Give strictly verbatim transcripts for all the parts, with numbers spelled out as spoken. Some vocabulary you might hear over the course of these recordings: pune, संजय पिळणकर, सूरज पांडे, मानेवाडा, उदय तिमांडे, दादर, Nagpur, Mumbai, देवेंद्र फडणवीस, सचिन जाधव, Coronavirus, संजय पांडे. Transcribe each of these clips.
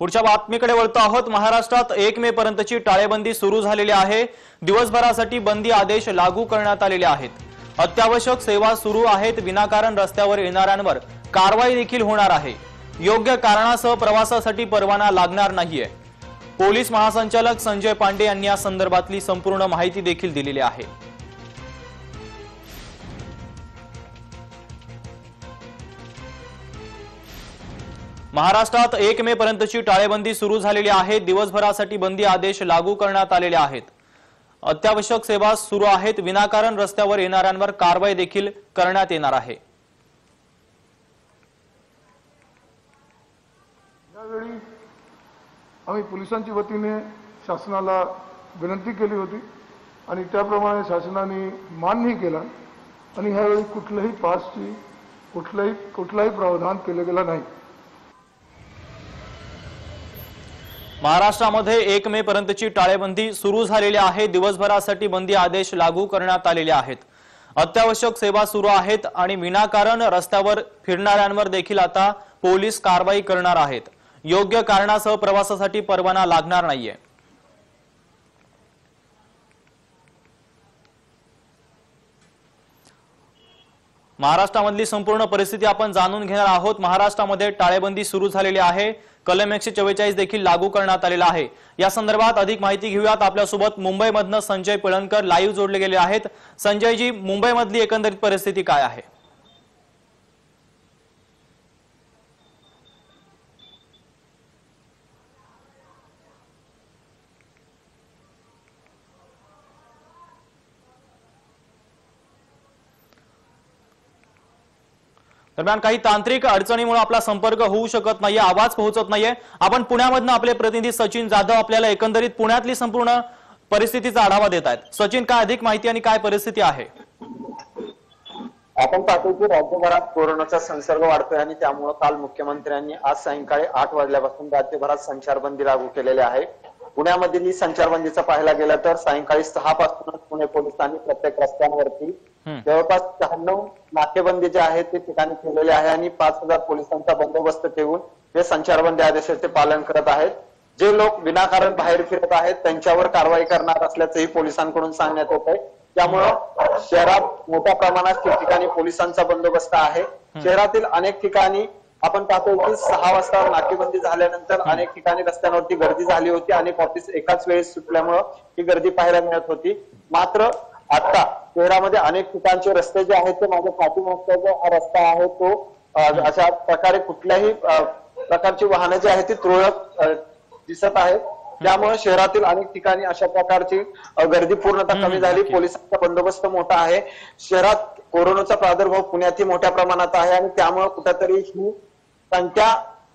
पुढच्या बातमीकडे वळतो आहोत। महाराष्ट्रात एक मे पर्यंतची टाळेबंदी सुरू झालेली आहे। दिवसभरासाठी बंदी आदेश लागू करण्यात आलेले आहेत। अत्यावश्यक सेवा सुरू आहेत। विनाकारण रस्त्यावर येणाऱ्यांवर कारवाई देखील होणार आहे। योग्य कारणासह प्रवासासाठी परवाना लागणार नाहीये। पोलीस महासंचालक संजय पांडे यांनी या संदर्भातली संपूर्ण माहिती देखील दिलेली आहे। महाराष्ट्रात एक मे पर्यंतची टाळेबंदी सुरू झालेली आहे। दिवसभरासाठी बंदी आदेश लागू करण्यात आलेले आहेत। अत्यावश्यक सेवा सुरू आहेत। विनाकारण रस्त्यावर येणाऱ्यांवर कारवाई देखील करण्यात येणार आहे। यावेळी आम्ही पोलिसांच्या वतीने शासनाला विनंती केली होती आणि त्याप्रमाणे शासनाने मान्यही केला आणि यावेळी कुठल्याही पासची कुठल्याही कुठलाही प्रावधान केले गेले नाही। महाराष्ट्रामध्ये एक मे पर्यंतची टाळेबंदी सुरू झालेली आहे। दिवसभरासाठी बंदी आदेश लागू करण्यात आलेले आहेत। अत्यावश्यक सेवा सुरू आहेत आणि विनाकारण रस्त्यावर फिरणाऱ्यांवर देखील आता पोलीस कारवाई करणार आहेत। योग्य कारणासह प्रवासासाठी परवाना लागणार नाहीये। महाराष्ट्रामधली संपूर्ण परिस्थिती आपण जाणून घेणार आहोत। महाराष्ट्रामध्ये टाळेबंदी सुरू झालेली आहे। कलम एकशे चव्वेचाळीस देखील लागू करण्यात आलेला आहे। या संदर्भात अधिक माहिती घेऊयात। आपल्यासोबत मुंबईमधनं संजय पिळणकर लाईव्ह जोडले गेले आहेत। संजयजी, मुंबईमधली एकंदरीत परिस्थिती काय आहे? दरम्यान काही तांत्रिक अडचणीमुळे आपला संपर्क होऊ शकत नाहीये, आवाज पोहोचत नाहीये। आपण पुण्यामधनं आपले प्रतिनिधी सचिन जाधव आपल्याला एकंदरीत पुण्यातली संपूर्ण परिस्थितीचा आढावा देत आहेत। सचिन, काय अधिक माहिती आणि काय परिस्थिती आहे? आपण पाहतो की राज्यभरात कोरोनाचा संसर्ग वाढतोय आणि त्यामुळे काल मुख्यमंत्र्यांनी आज सायंकाळी आठ वाजल्यापासून राज्यभरात संचारबंदी लागू केलेली आहे। पुण्यामधील संचारबंदीचं पाहायला गेलं तर सायंकाळी सहा पासूनच पुणे पोलिसांनी प्रत्येक रस्त्यांवरती जवळपास शहाण्णव नाकेबंदी जे आहे ते ठिकाणी ठेवलेले आहे आणि पाच हजार पोलिसांचा बंदोबस्त ठेवून हे संचारबंदी आदेशाचे पालन करत आहेत। जे लोक विनाकारण बाहेर फिरत आहेत त्यांच्यावर कारवाई करणार असल्याचंही पोलिसांकडून सांगण्यात येत आहे। त्यामुळं शहरात मोठ्या प्रमाणात ठिकठिकाणी पोलिसांचा बंदोबस्त आहे। शहरातील अनेक ठिकाणी आपण पाहतो की सहा वाजता नाकेबंदी झाल्यानंतर अनेक ठिकाणी रस्त्यांवरती गर्दी झाली होती आणि ऑफिस एकाच वेळेस सुटल्यामुळं ही गर्दी पाहायला मिळत होती। मात्र आता शहरामध्ये अनेक ठिकाणचे रस्ते जे आहेत ते माझ्या पाठीमागचा जो हा रस्ता आहे तो अशा प्रकारे कुठल्याही प्रकारची वाहनं जी आहेत ती तुरळक दिसत आहेत। त्यामुळे शहरातील अनेक ठिकाणी अशा प्रकारची गर्दी पूर्णतः कमी झाली। पोलिसांचा बंदोबस्त मोठा आहे। शहरात कोरोनाचा प्रादुर्भाव पुण्यातही मोठ्या प्रमाणात आहे आणि त्यामुळे कुठेतरी ही संख्या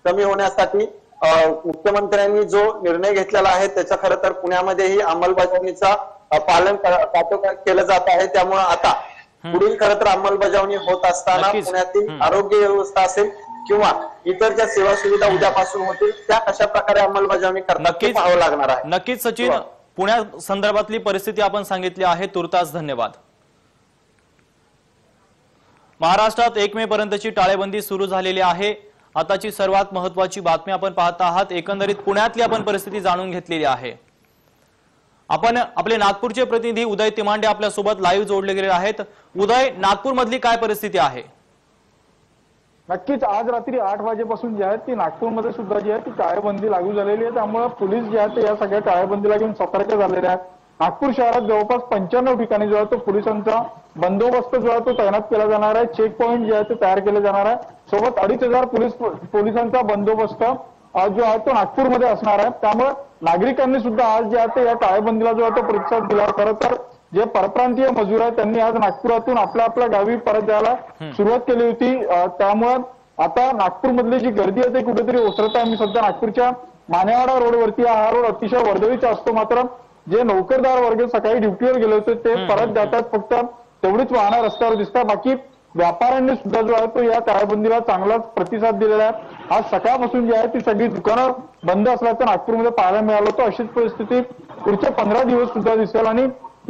कमी होण्यासाठी मुख्यमंत्र्यांनी जो निर्णय घेतलेला आहे त्याचा खरं तर पुण्यामध्येही अंमलबजावणीचा पालन केलं जात आहे। त्यामुळे आता पुढील खरं तर अंमलबजावणी होत असताना पुण्यातील आरोग्य व्यवस्था असेल किंवा इतर ज्या सेवा सुविधा उद्यापासून होतील त्या कशा प्रकारे अंमलबजावणी करण्यात पाहावं लागणार आहे। नक्कीच सचिन, पुण्या संदर्भातली परिस्थिती आपण सांगितली आहे, तुर्तास धन्यवाद। महाराष्ट्रात एक मे पर्यंतची टाळेबंदी सुरू झालेली आहे। आताची सर्वात महत्वाची बातमी आपण पाहत आहात। एकंदरीत पुण्यातली आपण परिस्थिती जाणून घेतलेली आहे। आपण आपले नागपूरचे प्रतिनिधी उदय तिमांडे आपल्या सोबत लाईव्ह जोडले गेले आहेत। उदय, नागपूर मधली काय परिस्थिती आहे? नक्कीच आज रात्री आठ वाजेपासून जी आहे ती नागपूरमध्ये सुद्धा जी आहे ती टाळेबंदी लागू झालेली आहे। त्यामुळे पोलीस जे आहेत या सगळ्या टाळेबंदीला घेऊन सतर्क झालेले आहेत। नागपूर शहरात जवळपास पंच्याण्णव ठिकाणी जो आहे तो पोलिसांचा बंदोबस्त जो आहे तो तैनात केला जाणार आहे। चेक पॉईंट जे आहे ते तयार केले जाणार आहे। सोबत अडीच हजार पोलीस पोलिसांचा बंदोबस्त जो आहे तो नागपूरमध्ये असणार आहे। त्यामुळे नागरिकांनी सुद्धा आज जे आहे ते या टाळेबंदीला जो आहे तो प्रतिसाद दिला। खरं तर जे परप्रांतीय मजूर आहेत त्यांनी आज नागपुरातून आपल्या आपल्या गावी परत जायला सुरुवात केली होती। त्यामुळे आता नागपूरमधली जी गर्दी आहे ते कुठेतरी ओसरत आहे। मी सध्या नागपूरच्या मानेवाडा रोडवरती, हा रोड अतिशय वर्दळीचा असतो। मात्र जे नोकरदार वर्ग सकाळी ड्युटीवर गेले होते ते परत जातात, फक्त तेवढीच वाहनं रस्त्यावर दिसतात। बाकी व्यापाऱ्यांनी सुद्धा जो आहे तो या टाळेबंदीला चांगलाच प्रतिसाद दिलेला आहे। आज सकाळपासून जी आहे ती सगळी दुकानं बंद असल्याचं नागपूरमध्ये पाहायला मिळालं होतं। अशीच परिस्थिती पुढचे पंधरा दिवस सुद्धा दिसेल आणि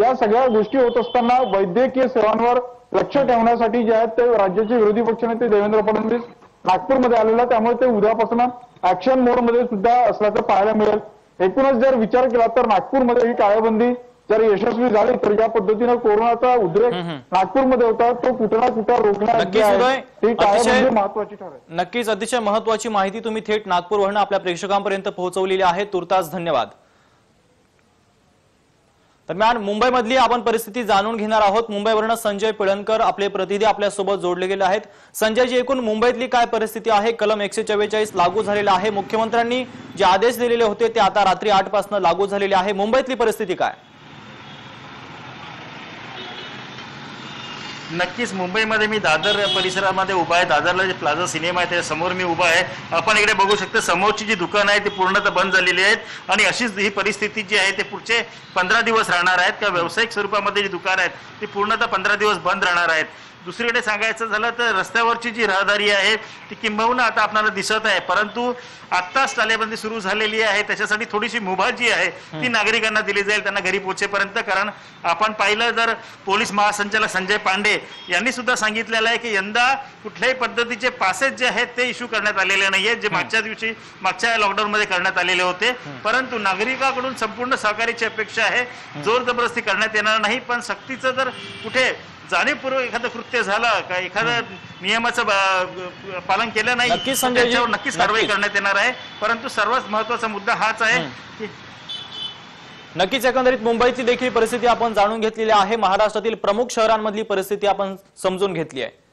या सगळ्या गोष्टी होत असताना वैद्यकीय सेवांवर लक्ष ठेवण्यासाठी जे आहेत ते राज्याचे विरोधी पक्षनेते देवेंद्र फडणवीस नागपूरमध्ये आलेला, त्यामुळे ते उद्यापासून ऍक्शन मोड मध्ये सुद्धा असल्याचं पाहायला मिळेल। एकूणच जर विचार केला तर नागपूरमध्ये ही टाळेबंदी जर यशस्वी झाली तर या पद्धतीने कोरोनाचा उद्रेक नागपूरमध्ये होता तो कुठे ना कुठे रोखण्यासाठी महत्त्वाची ठरेल। नक्कीच अतिशय महत्त्वाची माहिती तुम्ही थेट नागपूरवरून आपल्या प्रेक्षकांपर्यंत पोहोचवलेली आहे, तुर्तास धन्यवाद। दरम्यान मुंबईमधली आपण परिस्थिती जाणून घेणार आहोत। मुंबईवरून संजय पिळणकर आपले प्रतिनिधी आपल्यासोबत जोडले गेले आहेत। संजय जी, एकूण मुंबईतली काय परिस्थिती आहे? कलम एकशे चव्वेचाळीस लागू झालेला आहे, मुख्यमंत्र्यांनी जे आदेश दिलेले होते ते आता रात्री आठ पासून लागू झालेले आहे, मुंबईतली परिस्थिती काय? नक्कीच मुंबईमध्ये मी दादर परिसरामध्ये उभा आहे। दादरला जे प्लाझा सिनेमा आहे त्यासमोर मी उभा आहे। आपण इकडे बघू शकतो समोरची जी दुकानं आहेत ती पूर्णतः बंद झालेली आहेत आणि अशीच ही परिस्थिती जी आहे ते पुढचे पंधरा दिवस राहणार आहेत। का व्यावसायिक स्वरूपामध्ये जी दुकानं आहेत ती पूर्णतः पंधरा दिवस बंद राहणार आहेत। दुसरीकडे सांगायचं झालं तर रस्त्यावरची जी रहदारी आहे ती किंबहुना आता आपल्याला दिसत आहे, परंतु आत्ताच टाळेबंदी सुरू झालेली आहे त्याच्यासाठी थोडीशी मुभा जी आहे ती नागरिकांना दिली जाईल त्यांना घरी पोहोचेपर्यंत। कारण आपण पाहिलं तर पोलीस महासंचालक संजय पांडे यांनी सुद्धा सांगितलेलं आहे की यंदा कुठल्याही पद्धतीचे पासेस जे आहेत ते इश्यू करण्यात आलेले नाही आहेत, जे मागच्या दिवशी मागच्या लॉकडाऊनमध्ये करण्यात आलेले होते, परंतु नागरिकांकडून संपूर्ण सहकार्याची अपेक्षा आहे, जोर जबरदस्ती करण्यात येणार नाही। पण सक्तीचं जर कुठे जाणीवपूर्वक एखादं कृत्य झालं का एखाद्या नियमाचं पालन केलं नाही त्याच्यावर नक्कीच कारवाई करण्यात येणार आहे, परंतु सर्वात महत्त्वाचा मुद्दा हाच आहे की नक्कीच एकंदरीत मुंबईची देखील परिस्थिती आपण जाणून घेतलेली आहे, महाराष्ट्रातील प्रमुख शहरांमधली परिस्थिती आपण समजून घेतली आहे।